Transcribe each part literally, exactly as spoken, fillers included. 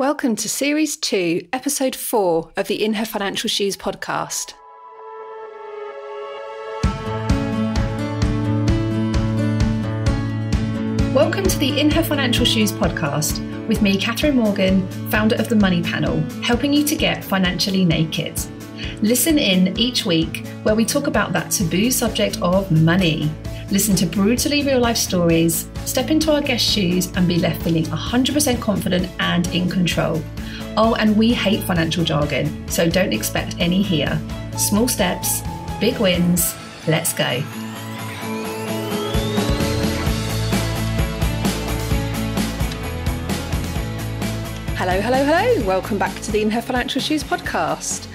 Welcome to Series two, Episode four of the In Her Financial Shoes podcast. Welcome to the In Her Financial Shoes podcast with me, Catherine Morgan, founder of the Money Panel, helping you to get financially naked. Listen in each week where we talk about that taboo subject of money. Listen to brutally real life stories, step into our guest shoes and be left feeling one hundred percent confident and in control. Oh, and we hate financial jargon, so don't expect any here. Small steps, big wins, let's go. Hello, hello, hello. Welcome back to the In Her Financial Shoes podcast.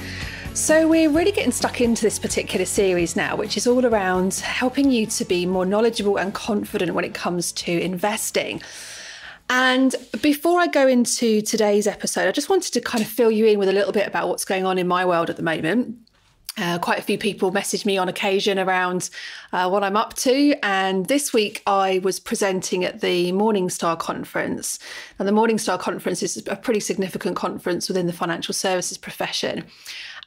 So we're really getting stuck into this particular series now, which is all around helping you to be more knowledgeable and confident when it comes to investing. And before I go into today's episode, I just wanted to kind of fill you in with a little bit about what's going on in my world at the moment. Uh, quite a few people message me on occasion around uh, what I'm up to. And this week I was presenting at the Morningstar Conference. And the Morningstar Conference is a pretty significant conference within the financial services profession.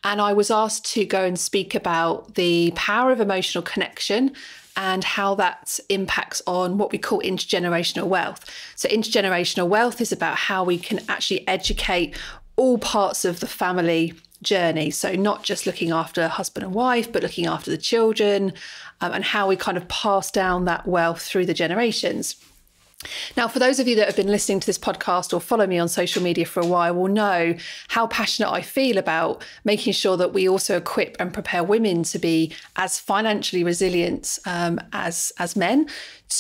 And I was asked to go and speak about the power of emotional connection and how that impacts on what we call intergenerational wealth. So intergenerational wealth is about how we can actually educate all parts of the family journey. So not just looking after husband and wife, but looking after the children, um, and how we kind of pass down that wealth through the generations. Now, for those of you that have been listening to this podcast or follow me on social media for a while will know how passionate I feel about making sure that we also equip and prepare women to be as financially resilient um, as as men,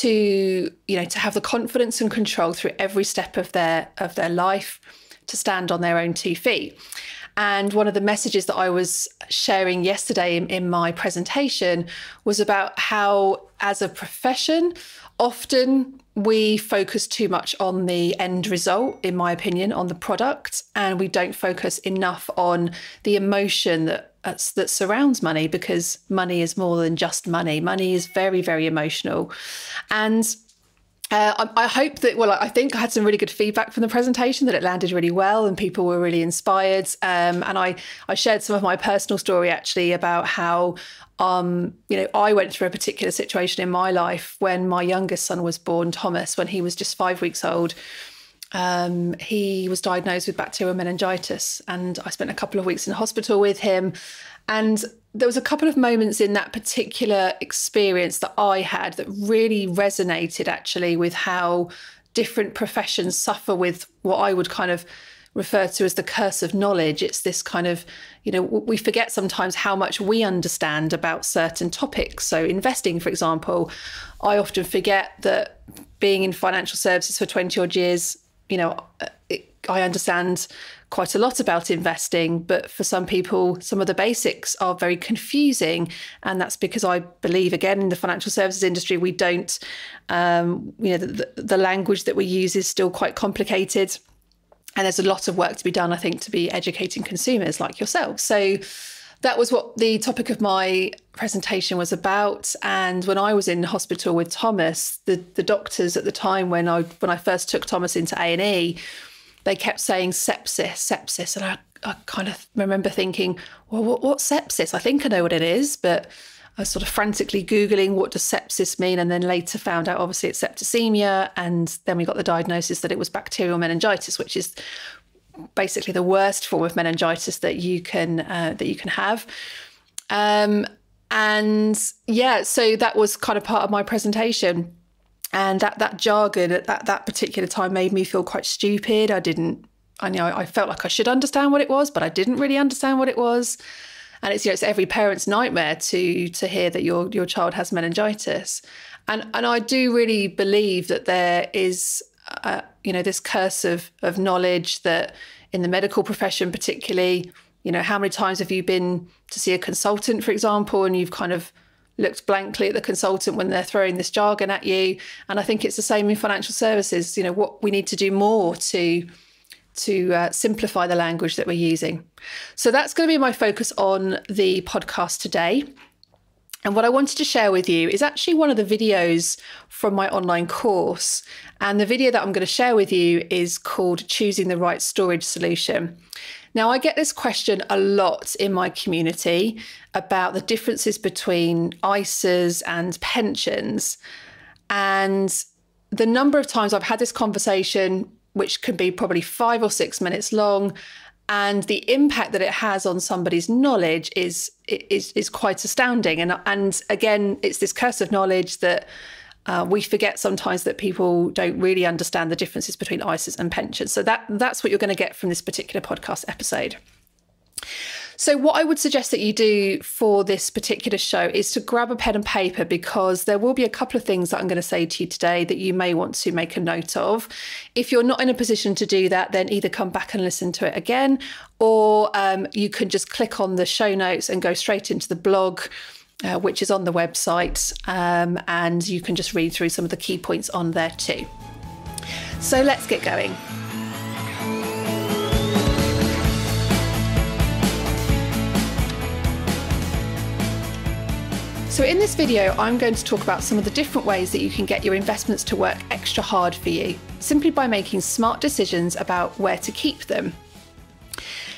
to, you know, to have the confidence and control through every step of their of their life, to stand on their own two feet. And one of the messages that I was sharing yesterday in, in my presentation was about how, as a profession, often we focus too much on the end result, in my opinion, on the product, and we don't focus enough on the emotion that uh, that surrounds money, because money is more than just money. Money is very, very emotional. And Uh, I hope that, well, I think I had some really good feedback from the presentation, that it landed really well and people were really inspired. Um, and I, I shared some of my personal story actually about how, um, you know, I went through a particular situation in my life when my youngest son was born, Thomas, when he was just five weeks old. Um, he was diagnosed with bacterial meningitis, and I spent a couple of weeks in hospital with him. And there was a couple of moments in that particular experience that I had that really resonated actually with how different professions suffer with what I would kind of refer to as the curse of knowledge. It's this kind of, you know, we forget sometimes how much we understand about certain topics. So investing, for example, I often forget that being in financial services for twenty odd years, you know, it, I understand quite a lot about investing, but for some people, some of the basics are very confusing. And that's because I believe, again, in the financial services industry, we don't, um, you know, the, the language that we use is still quite complicated. And there's a lot of work to be done, I think, to be educating consumers like yourself. So that was what the topic of my presentation was about. And when I was in hospital with Thomas, the, the doctors at the time, when I, when I first took Thomas into A and E, they kept saying sepsis, sepsis. And I, I kind of remember thinking, well, what, what's sepsis? I think I know what it is, but I was sort of frantically Googling what does sepsis mean? And then later found out, obviously, it's septicemia. And then we got the diagnosis that it was bacterial meningitis, which is basically the worst form of meningitis that you can, uh, that you can have. Um, and yeah, so that was kind of part of my presentation. And that that jargon at that, that particular time made me feel quite stupid. I didn't, I know I felt like I should understand what it was, but I didn't really understand what it was. And it's, you know, it's every parent's nightmare to to hear that your your child has meningitis. And and I do really believe that there is, uh, you know, this curse of of knowledge that in the medical profession, particularly, you know, how many times have you been to see a consultant, for example, and you've kind of looked blankly at the consultant when they're throwing this jargon at you. And I think it's the same in financial services. You know, what we need to do more to to uh, simplify the language that we're using. So that's going to be my focus on the podcast today. And what I wanted to share with you is actually one of the videos from my online course. And the video that I'm going to share with you is called Choosing the Right Storage Solution. Now, I get this question a lot in my community about the differences between I S As and pensions. And the number of times I've had this conversation, which can be probably five or six minutes long, and the impact that it has on somebody's knowledge is is, is quite astounding. And, and again, it's this curse of knowledge that uh, we forget sometimes that people don't really understand the differences between I S As and pensions. So that, that's what you're going to get from this particular podcast episode. So what I would suggest that you do for this particular show is to grab a pen and paper, because there will be a couple of things that I'm going to say to you today that you may want to make a note of. If you're not in a position to do that, then either come back and listen to it again, or um, you can just click on the show notes and go straight into the blog, uh, which is on the website, um, and you can just read through some of the key points on there too. So let's get going. So in this video, I'm going to talk about some of the different ways that you can get your investments to work extra hard for you, simply by making smart decisions about where to keep them.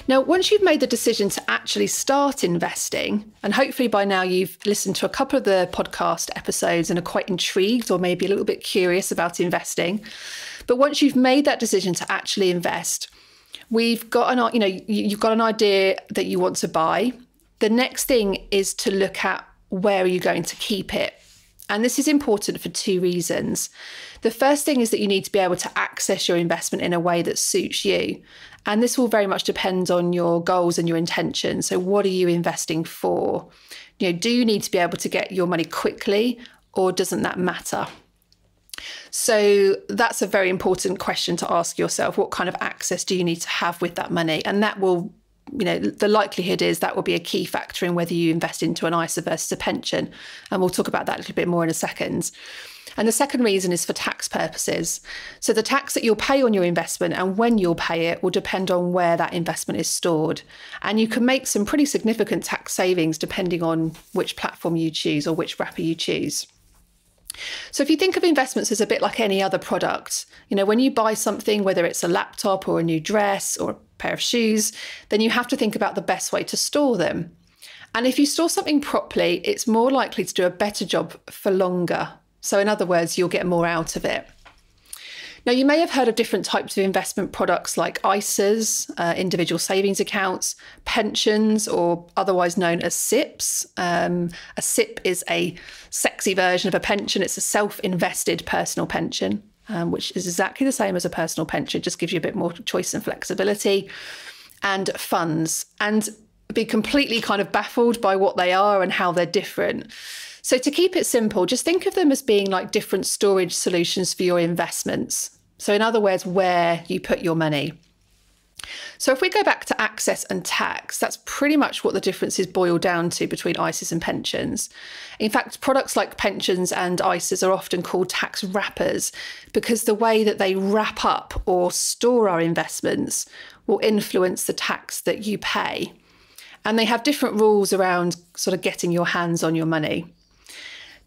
Now, once you've made the decision to actually start investing, and hopefully by now you've listened to a couple of the podcast episodes and are quite intrigued or maybe a little bit curious about investing, but once you've made that decision to actually invest, we've got an, you know, you've got an idea that you want to buy. The next thing is to look at, where are you going to keep it? And this is important for two reasons. The first thing is that you need to be able to access your investment in a way that suits you. And this will very much depend on your goals and your intention. So what are you investing for? You know, do you need to be able to get your money quickly, or doesn't that matter? So that's a very important question to ask yourself. What kind of access do you need to have with that money? And that will, you know, the likelihood is that will be a key factor in whether you invest into an I S A versus a pension. And we'll talk about that a little bit more in a second. And the second reason is for tax purposes. So the tax that you'll pay on your investment and when you'll pay it will depend on where that investment is stored. And you can make some pretty significant tax savings depending on which platform you choose or which wrapper you choose. So if you think of investments as a bit like any other product, you know, when you buy something, whether it's a laptop or a new dress or a pair of shoes, then you have to think about the best way to store them. And if you store something properly, it's more likely to do a better job for longer. So in other words, you'll get more out of it. Now, you may have heard of different types of investment products like I S As, uh, individual savings accounts, pensions, or otherwise known as S I Ps. Um, a S I P is a sexy version of a pension. It's a self-invested personal pension, um, which is exactly the same as a personal pension, just gives you a bit more choice and flexibility, and funds. And be completely kind of baffled by what they are and how they're different. So to keep it simple, just think of them as being like different storage solutions for your investments. So in other words, where you put your money. So if we go back to access and tax, that's pretty much what the differences boil down to between I S As and pensions. In fact, products like pensions and I S As are often called tax wrappers, because the way that they wrap up or store our investments will influence the tax that you pay. And they have different rules around sort of getting your hands on your money.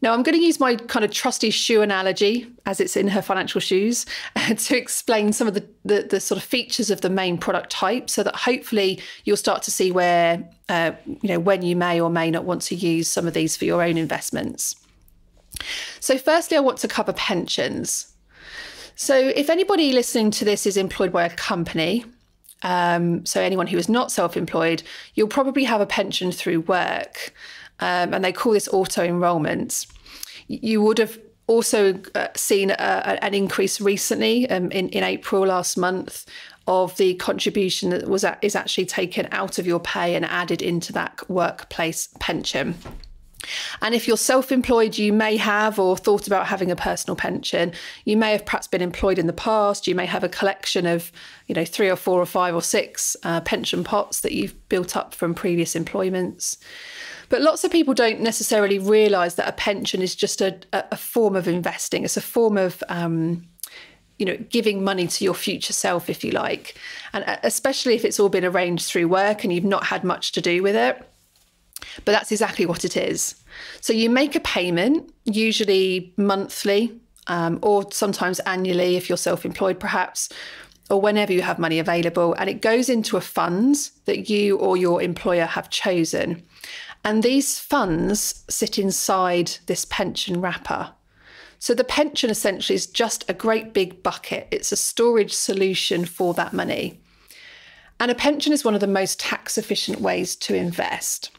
Now, I'm going to use my kind of trusty shoe analogy, as it's in Her Financial Shoes, to explain some of the, the, the sort of features of the main product type, so that hopefully you'll start to see where, uh, you know, when you may or may not want to use some of these for your own investments. So firstly, I want to cover pensions. So if anybody listening to this is employed by a company, um, so anyone who is not self-employed, you'll probably have a pension through work. Um, and they call this auto-enrolment. You would have also uh, seen a, a, an increase recently um, in, in April last month of the contribution that was at, is actually taken out of your pay and added into that workplace pension. And if you're self-employed, you may have or thought about having a personal pension. You may have perhaps been employed in the past. You may have a collection of, you know, three or four or five or six uh, pension pots that you've built up from previous employments. But lots of people don't necessarily realise that a pension is just a, a form of investing. It's a form of, um, you know, giving money to your future self, if you like. And especially if it's all been arranged through work and you've not had much to do with it. But that's exactly what it is. So you make a payment, usually monthly, um, or sometimes annually if you're self-employed perhaps, or whenever you have money available, and it goes into a fund that you or your employer have chosen. And these funds sit inside this pension wrapper. So the pension essentially is just a great big bucket. It's a storage solution for that money. And a pension is one of the most tax efficient ways to invest.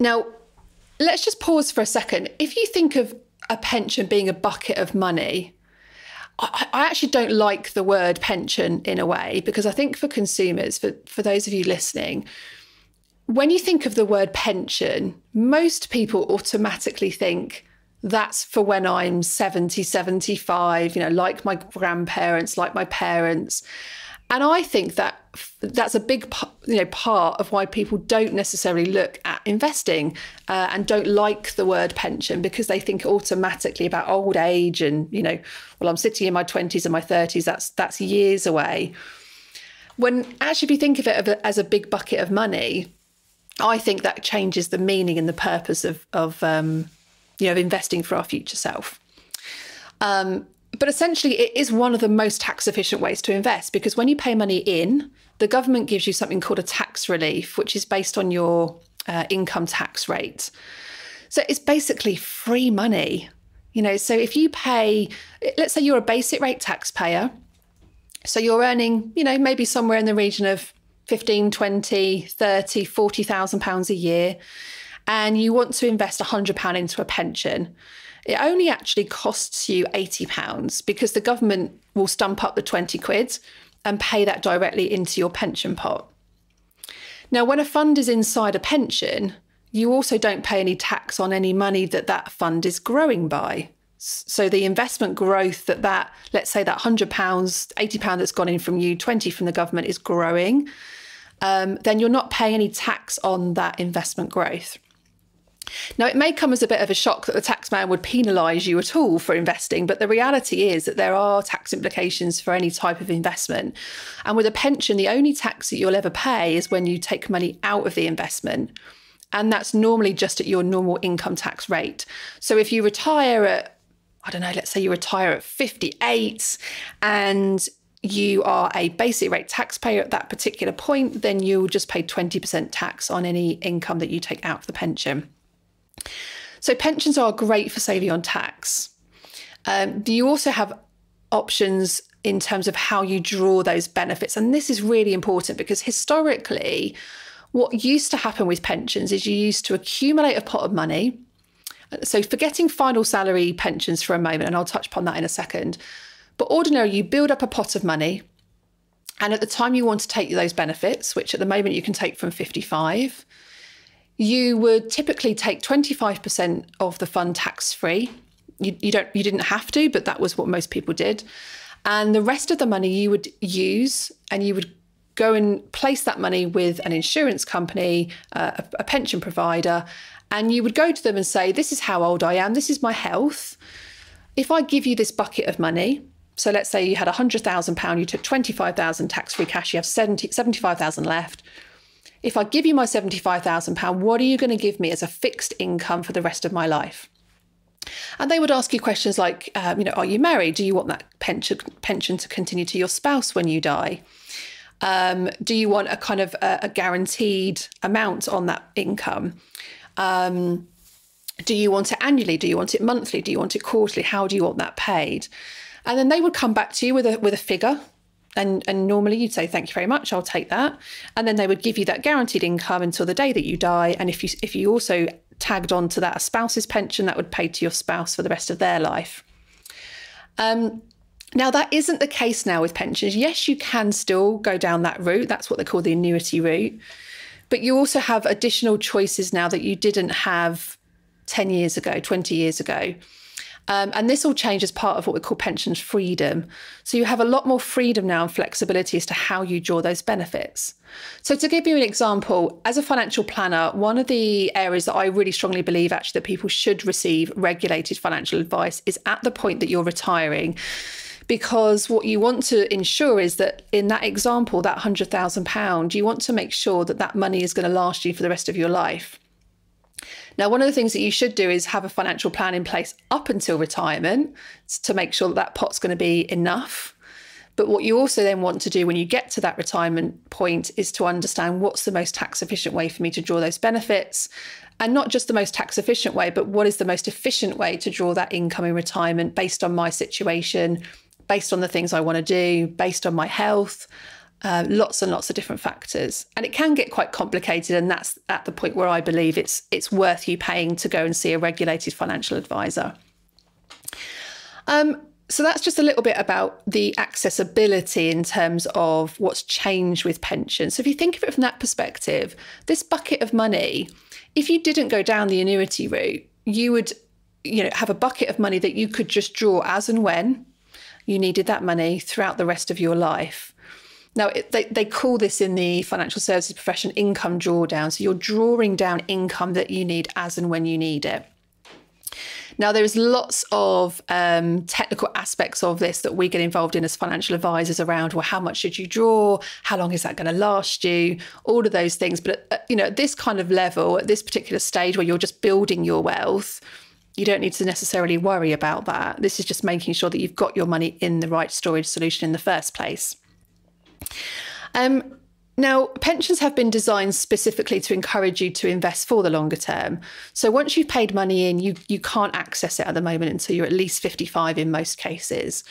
Now, let's just pause for a second. If you think of a pension being a bucket of money, I, I actually don't like the word pension in a way, because I think for consumers, for, for those of you listening, when you think of the word pension, most people automatically think, that's for when I'm seventy, seventy-five, you know, like my grandparents, like my parents. And I think that that's a big you know, part of why people don't necessarily look at investing uh, and don't like the word pension, because they think automatically about old age and, you know, well, I'm sitting in my twenties and my thirties, that's, that's years away. When actually, if you think of it as a big bucket of money, I think that changes the meaning and the purpose of, of um you know, investing for our future self. Um, but essentially, it is one of the most tax efficient ways to invest, because when you pay money in, the government gives you something called a tax relief, which is based on your uh, income tax rate. So it's basically free money. You know, so if you pay, let's say you're a basic rate taxpayer, so you're earning, you know, maybe somewhere in the region of fifteen, twenty, thirty, forty thousand pounds a year, and you want to invest one hundred pounds into a pension, it only actually costs you eighty pounds, because the government will stump up the twenty quid and pay that directly into your pension pot. Now, when a fund is inside a pension, you also don't pay any tax on any money that that fund is growing by. So the investment growth that that, let's say that one hundred pounds, eighty pounds that's gone in from you, twenty from the government is growing, um, then you're not paying any tax on that investment growth. Now, it may come as a bit of a shock that the taxman would penalise you at all for investing, but the reality is that there are tax implications for any type of investment. And with a pension, the only tax that you'll ever pay is when you take money out of the investment. And that's normally just at your normal income tax rate. So if you retire at, I don't know, let's say you retire at fifty-eight and you are a basic rate taxpayer at that particular point, then you'll just pay twenty percent tax on any income that you take out of the pension. So pensions are great for saving on tax. Um, you also have options in terms of how you draw those benefits. And this is really important, because historically, what used to happen with pensions is you used to accumulate a pot of money. So forgetting final salary pensions for a moment, and I'll touch upon that in a second. But ordinarily, you build up a pot of money. And at the time you want to take those benefits, which at the moment you can take from fifty-five, you would typically take twenty-five percent of the fund tax-free. You, you, don't, you didn't have to, but that was what most people did. And the rest of the money you would use, and you would go and place that money with an insurance company, uh, a, a pension provider, and you would go to them and say, this is how old I am, this is my health. If I give you this bucket of money, so let's say you had one hundred thousand pounds, you took twenty-five thousand pounds tax-free cash, you have seventy-five thousand pounds left. If I give you my seventy-five thousand pounds, what are you going to give me as a fixed income for the rest of my life? And they would ask you questions like, um, you know, are you married? Do you want that pension pension to continue to your spouse when you die? Um, do you want a kind of a, a guaranteed amount on that income? Um, do you want it annually? Do you want it monthly? Do you want it quarterly? How do you want that paid? And then they would come back to you with a with a figure. And, and normally you'd say, thank you very much, I'll take that. And then they would give you that guaranteed income until the day that you die. And if you, if you also tagged on to that a spouse's pension, that would pay to your spouse for the rest of their life. Um, now, that isn't the case now with pensions. Yes, you can still go down that route. That's what they call the annuity route. But you also have additional choices now that you didn't have ten years ago, twenty years ago. Um, and this all changes part of what we call pensions freedom. So you have a lot more freedom now and flexibility as to how you draw those benefits. So to give you an example, as a financial planner, one of the areas that I really strongly believe actually that people should receive regulated financial advice is at the point that you're retiring, because what you want to ensure is that in that example, that one hundred thousand pounds, you want to make sure that that money is going to last you for the rest of your life. Now, one of the things that you should do is have a financial plan in place up until retirement to make sure that that pot's going to be enough. But what you also then want to do when you get to that retirement point is to understand what's the most tax efficient way for me to draw those benefits, and not just the most tax efficient way, but what is the most efficient way to draw that income in retirement based on my situation, based on the things I want to do, based on my health. Uh, lots and lots of different factors, and it can get quite complicated, and that's at the point where I believe it's it's worth you paying to go and see a regulated financial advisor. Um, so that's just a little bit about the accessibility in terms of what's changed with pensions. So if you think of it from that perspective, this bucket of money, if you didn't go down the annuity route, you would you know, have a bucket of money that you could just draw as and when you needed that money throughout the rest of your life. Now, they, they call this in the financial services profession income drawdown. So you're drawing down income that you need as and when you need it. Now, there is lots of um, technical aspects of this that we get involved in as financial advisors around, well, how much should you draw? How long is that going to last you? All of those things. But, at, you know, at this kind of level, at this particular stage where you're just building your wealth, you don't need to necessarily worry about that. This is just making sure that you've got your money in the right storage solution in the first place. Um, now, pensions have been designed specifically to encourage you to invest for the longer term. So once you've paid money in, you, you can't access it at the moment until you're at least fifty-five in most cases.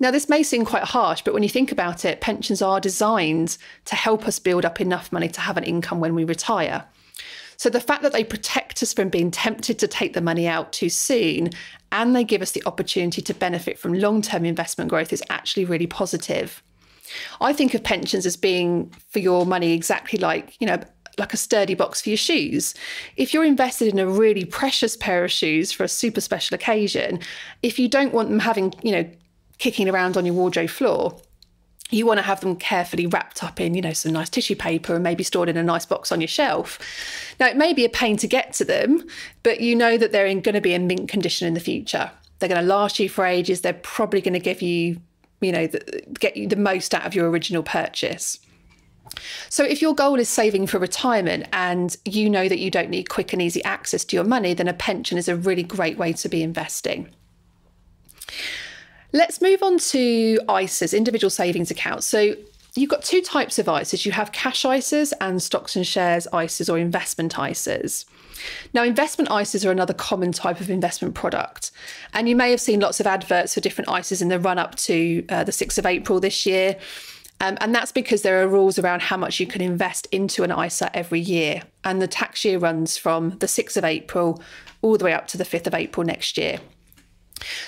Now, this may seem quite harsh, but when you think about it, pensions are designed to help us build up enough money to have an income when we retire. So the fact that they protect us from being tempted to take the money out too soon, and they give us the opportunity to benefit from long-term investment growth, is actually really positive. I think of pensions as being for your money exactly like, you know, like a sturdy box for your shoes. If you're invested in a really precious pair of shoes for a super special occasion, if you don't want them having, you know, kicking around on your wardrobe floor, you want to have them carefully wrapped up in, you know, some nice tissue paper and maybe stored in a nice box on your shelf. Now, it may be a pain to get to them, but you know that they're in, going to be in mint condition in the future. They're going to last you for ages. They're probably going to give you you know, the, get you the most out of your original purchase. So if your goal is saving for retirement and you know that you don't need quick and easy access to your money, then a pension is a really great way to be investing. Let's move on to I S As, individual savings accounts. So you've got two types of I S As. You have cash I S As and stocks and shares I S As, or investment I S As. Now, investment I S As are another common type of investment product. And you may have seen lots of adverts for different I S As in the run up to uh, the sixth of April this year. Um, and that's because there are rules around how much you can invest into an I S A every year. And the tax year runs from the sixth of April all the way up to the fifth of April next year.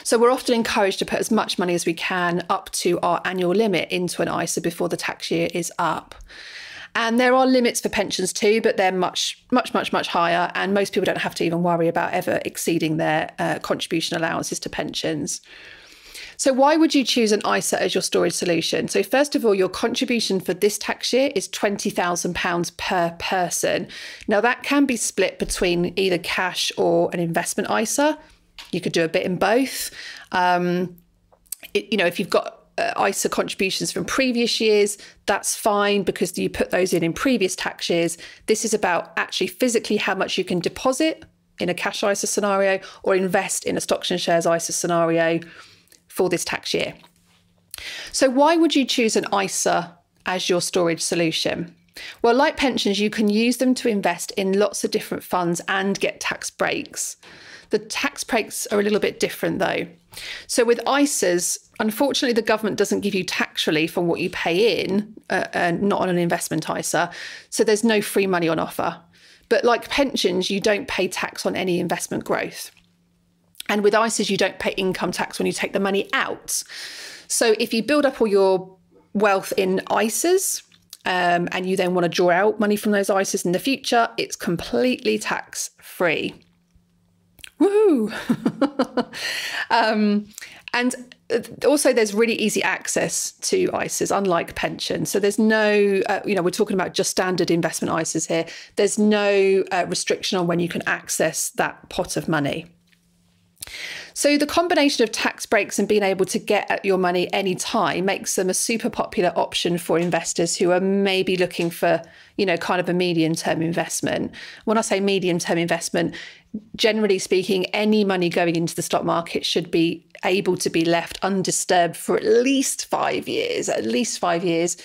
So we're often encouraged to put as much money as we can up to our annual limit into an I S A before the tax year is up. And there are limits for pensions too, but they're much, much, much, much higher. And most people don't have to even worry about ever exceeding their uh, contribution allowances to pensions. So why would you choose an I S A as your storage solution? So first of all, your contribution for this tax year is twenty thousand pounds per person. Now, that can be split between either cash or an investment I S A. You could do a bit in both. Um, it, you know, if you've got Uh, I S A contributions from previous years, that's fine because you put those in in previous tax years. This is about actually physically how much you can deposit in a cash I S A scenario or invest in a stocks and shares I S A scenario for this tax year. So why would you choose an I S A as your storage solution? Well, like pensions, you can use them to invest in lots of different funds and get tax breaks. The tax breaks are a little bit different though. So with I S As, unfortunately, the government doesn't give you tax relief on what you pay in, uh, and not on an investment I S A. So there's no free money on offer. But like pensions, you don't pay tax on any investment growth. And with I S As, you don't pay income tax when you take the money out. So if you build up all your wealth in I S As, um, and you then want to draw out money from those I S As in the future, it's completely tax free. Woohoo! um, and also there's really easy access to I S As, unlike pensions. So there's no, uh, you know, we're talking about just standard investment I S As here. There's no uh, restriction on when you can access that pot of money. So the combination of tax breaks and being able to get at your money any time makes them a super popular option for investors who are maybe looking for, you know, kind of a medium-term investment. When I say medium-term investment, generally speaking, any money going into the stock market should be able to be left undisturbed for at least five years, at least five years.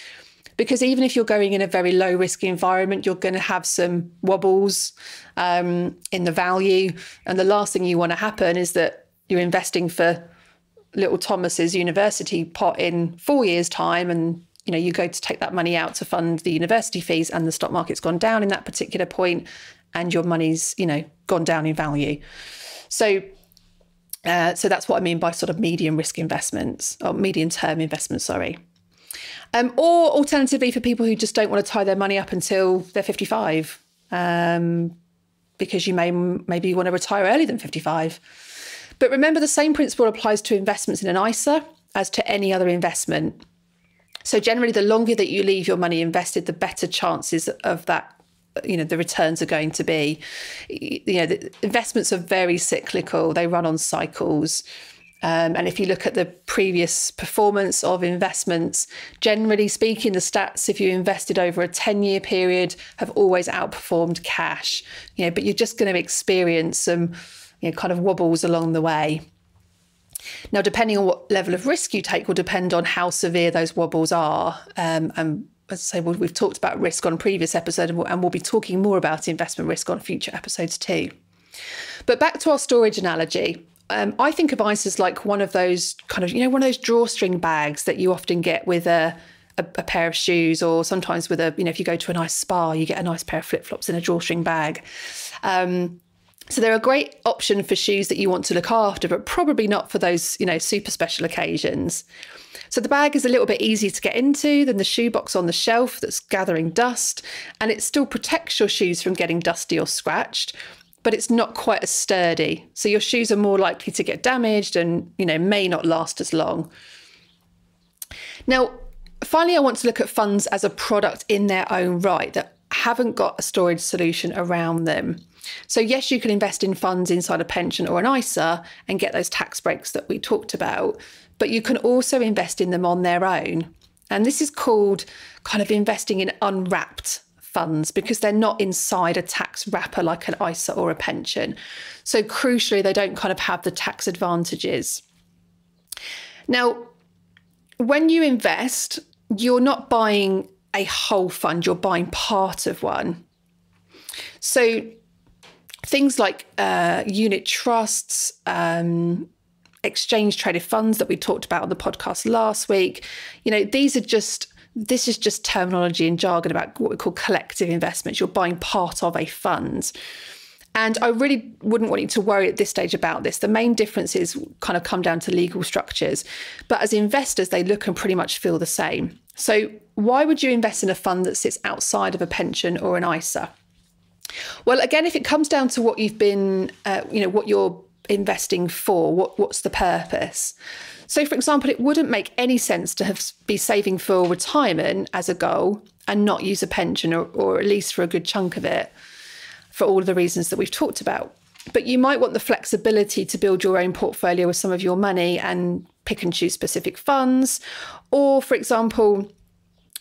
Because even if you're going in a very low risk environment, you're going to have some wobbles um, in the value. And the last thing you want to happen is that you're investing for little Thomas's university pot in four years' time. And, you know, you go to take that money out to fund the university fees and the stock market's gone down in that particular point and your money's, you know, gone down in value. So uh, so that's what I mean by sort of medium risk investments or medium term investments, sorry. Um, or alternatively, for people who just don't want to tie their money up until they're fifty-five, um, because you may maybe you want to retire earlier than fifty-five. But remember, the same principle applies to investments in an I S A as to any other investment. So generally, the longer that you leave your money invested, the better chances of that, you know, the returns are going to be. You know, the investments are very cyclical; they run on cycles. Um, and if you look at the previous performance of investments, generally speaking, the stats, if you invested over a ten-year period, have always outperformed cash. You know, but you're just going to experience some, you know, kind of wobbles along the way. Now, depending on what level of risk you take will depend on how severe those wobbles are. Um, and as I say, well, we've talked about risk on previous episode, and we'll, and we'll be talking more about investment risk on future episodes too. But back to our storage analogy. Um, I think of I S As like one of those kind of, you know, one of those drawstring bags that you often get with a, a, a pair of shoes, or sometimes with a, you know, if you go to a nice spa, you get a nice pair of flip-flops in a drawstring bag. Um, so they're a great option for shoes that you want to look after, but probably not for those, you know, super special occasions. So the bag is a little bit easier to get into than the shoebox on the shelf that's gathering dust, and it still protects your shoes from getting dusty or scratched, but it's not quite as sturdy. So your shoes are more likely to get damaged and, you know, may not last as long. Now, finally, I want to look at funds as a product in their own right that haven't got a storage solution around them. So yes, you can invest in funds inside a pension or an I S A and get those tax breaks that we talked about, but you can also invest in them on their own. And this is called kind of investing in unwrapped funds, because they're not inside a tax wrapper like an I S A or a pension. So crucially, they don't kind of have the tax advantages. Now, when you invest, you're not buying a whole fund, you're buying part of one. So things like uh, unit trusts, um, exchange traded funds that we talked about on the podcast last week, you know, these are just This is just terminology and jargon about what we call collective investments. You're buying part of a fund. And I really wouldn't want you to worry at this stage about this. The main differences kind of come down to legal structures. But as investors, they look and pretty much feel the same. So why would you invest in a fund that sits outside of a pension or an I S A? Well, again, if it comes down to what you've been, uh, you know, what you're investing for, what, what's the purpose? So, for example, it wouldn't make any sense to have, be saving for retirement as a goal and not use a pension, or, or at least for a good chunk of it, for all of the reasons that we've talked about. But you might want the flexibility to build your own portfolio with some of your money and pick and choose specific funds. Or, for example,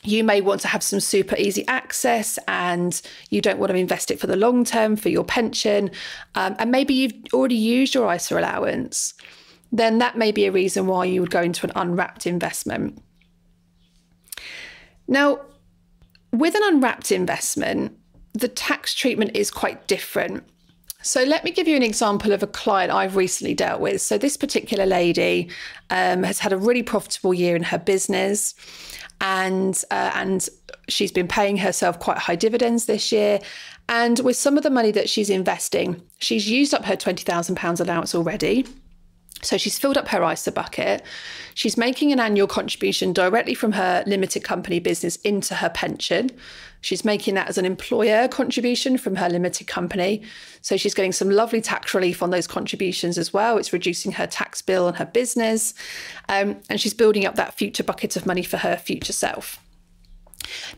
you may want to have some super easy access and you don't want to invest it for the long term for your pension. Um, and maybe you've already used your I S A allowance. Then that may be a reason why you would go into an unwrapped investment. Now, with an unwrapped investment, the tax treatment is quite different. So let me give you an example of a client I've recently dealt with. So this particular lady um, has had a really profitable year in her business, and uh, and she's been paying herself quite high dividends this year. And with some of the money that she's investing, she's used up her twenty thousand pounds allowance already. So she's filled up her I S A bucket. She's making an annual contribution directly from her limited company business into her pension. She's making that as an employer contribution from her limited company. So she's getting some lovely tax relief on those contributions as well. It's reducing her tax bill on her business. Um, and she's building up that future bucket of money for her future self.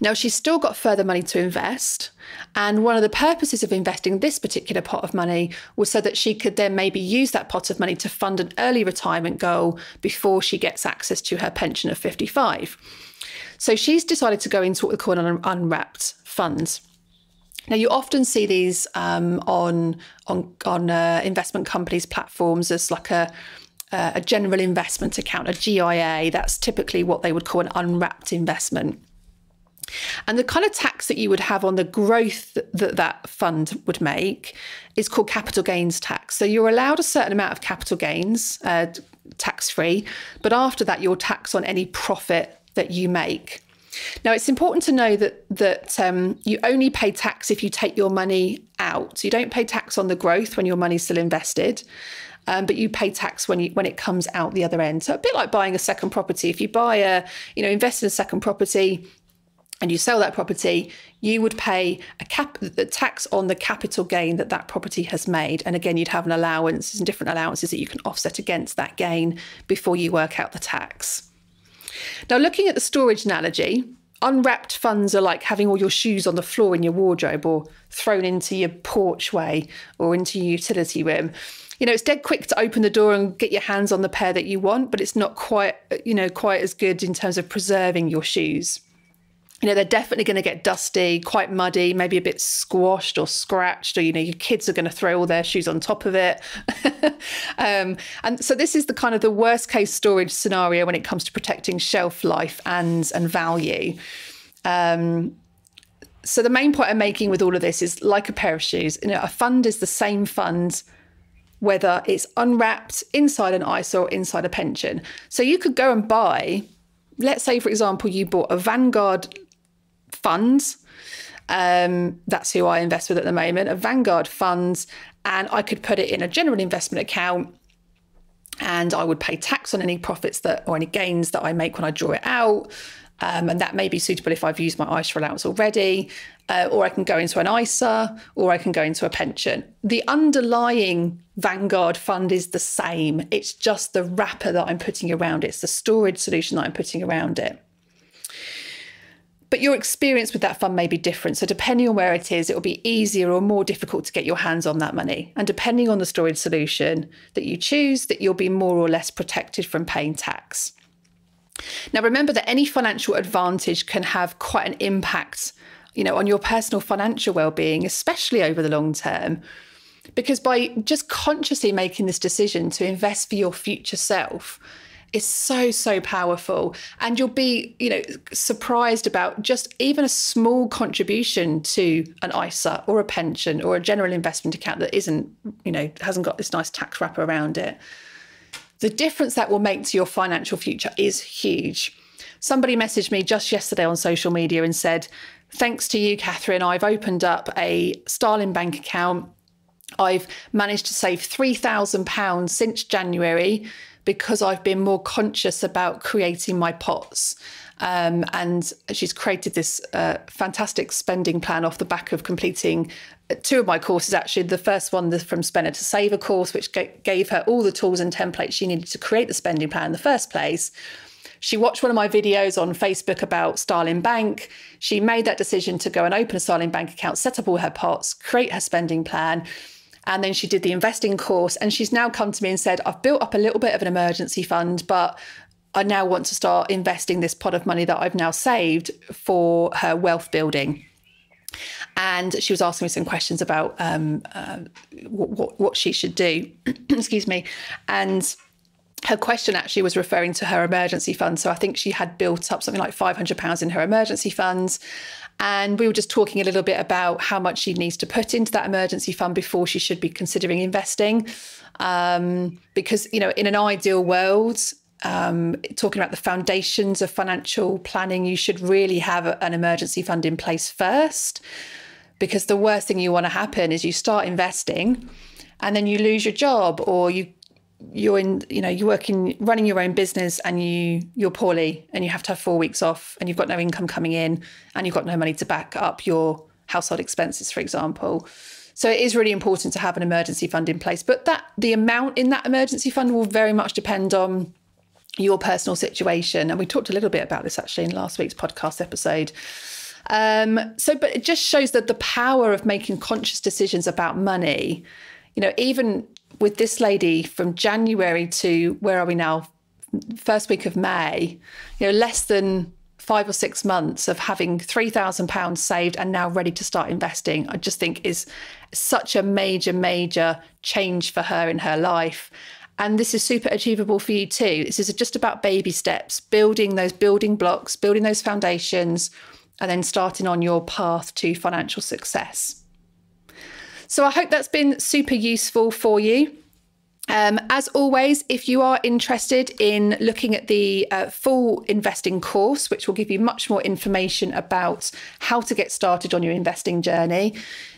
Now, she's still got further money to invest. And one of the purposes of investing this particular pot of money was so that she could then maybe use that pot of money to fund an early retirement goal before she gets access to her pension of fifty-five. So she's decided to go into what we call an unwrapped fund. Now, you often see these um, on on, on uh, investment companies' platforms as like a, uh, a general investment account, a G I A. That's typically what they would call an unwrapped investment. And the kind of tax that you would have on the growth that that fund would make is called capital gains tax. So you're allowed a certain amount of capital gains, uh, tax-free, but after that, you're taxed on any profit that you make. Now, it's important to know that that um, you only pay tax if you take your money out. So you don't pay tax on the growth when your money's still invested, um, but you pay tax when you, when it comes out the other end. So a bit like buying a second property. If you buy a, you know, invest in a second property, and you sell that property, you would pay a cap the tax on the capital gain that that property has made. And again, you'd have an allowance and different allowances that you can offset against that gain before you work out the tax. Now, looking at the storage analogy, unwrapped funds are like having all your shoes on the floor in your wardrobe or thrown into your porchway or into your utility room. You know, it's dead quick to open the door and get your hands on the pair that you want, but it's not quite, you know, quite as good in terms of preserving your shoes. You know, they're definitely going to get dusty, quite muddy, maybe a bit squashed or scratched, or, you know, your kids are going to throw all their shoes on top of it. um, and so this is the kind of the worst case storage scenario when it comes to protecting shelf life and, and value. Um, so the main point I'm making with all of this is, like a pair of shoes, you know, a fund is the same fund, whether it's unwrapped inside an I S A or inside a pension. So you could go and buy, let's say, for example, you bought a Vanguard fund, um, that's who I invest with at the moment, a Vanguard fund, and I could put it in a general investment account and I would pay tax on any profits that or any gains that I make when I draw it out. Um, and that may be suitable if I've used my I S A allowance already, uh, or I can go into an I S A, or I can go into a pension. The underlying Vanguard fund is the same. It's just the wrapper that I'm putting around it. It's the storage solution that I'm putting around it. But your experience with that fund may be different. So depending on where it is, it will be easier or more difficult to get your hands on that money. And depending on the storage solution that you choose, that you'll be more or less protected from paying tax. Now, remember that any financial advantage can have quite an impact, you know, on your personal financial well-being, especially over the long term, because by just consciously making this decision to invest for your future self is so, so powerful. And you'll be, you know, surprised about just even a small contribution to an I S A or a pension or a general investment account that isn't, you know, hasn't got this nice tax wrapper around it. The difference that will make to your financial future is huge. Somebody messaged me just yesterday on social media and said, thanks to you, Catherine, I've opened up a Starling Bank account. I've managed to save three thousand pounds since January because I've been more conscious about creating my pots. Um, and she's created this uh, fantastic spending plan off the back of completing two of my courses, actually. The first one, the From Spender to Saver course, which gave her all the tools and templates she needed to create the spending plan in the first place. She watched one of my videos on Facebook about Starling Bank. She made that decision to go and open a Starling Bank account, set up all her pots, create her spending plan. And then she did the investing course. And she's now come to me and said, I've built up a little bit of an emergency fund, but I now want to start investing this pot of money that I've now saved for her wealth building. And she was asking me some questions about um, uh, what, what she should do. Excuse me. And her question actually was referring to her emergency fund. So I think she had built up something like five hundred pounds in her emergency funds. And we were just talking a little bit about how much she needs to put into that emergency fund before she should be considering investing. Um, because, you know, in an ideal world, Um, talking about the foundations of financial planning, you should really have a, an emergency fund in place first, because the worst thing you want to happen is you start investing and then you lose your job, or you you're in you know you're working running your own business and you you're poorly and you have to have four weeks off and you've got no income coming in and you've got no money to back up your household expenses, for example. So it is really important to have an emergency fund in place, but that the amount in that emergency fund will very much depend on your personal situation. And we talked a little bit about this actually in last week's podcast episode. Um, so, but it just shows that the power of making conscious decisions about money, you know, even with this lady from January to where are we now? First week of May, you know, less than five or six months of having three thousand pounds saved and now ready to start investing, I just think is such a major, major change for her in her life. And this is super achievable for you too. This is just about baby steps, building those building blocks, building those foundations, and then starting on your path to financial success. So I hope that's been super useful for you. Um, as always, if you are interested in looking at the uh, full investing course, which will give you much more information about how to get started on your investing journey,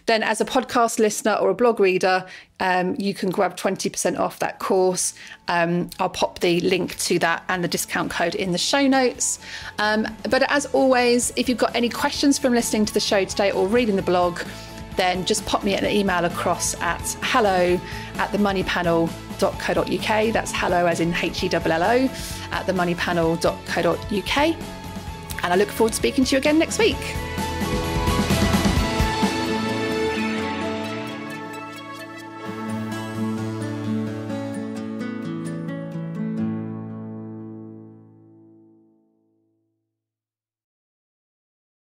then as a podcast listener or a blog reader, um, you can grab twenty percent off that course. Um, I'll pop the link to that and the discount code in the show notes. Um, but as always, if you've got any questions from listening to the show today or reading the blog, then just pop me an email across at hello at the money panel dot co dot U K. That's hello as in H E L L O at the money panel dot co dot U K. And I look forward to speaking to you again next week.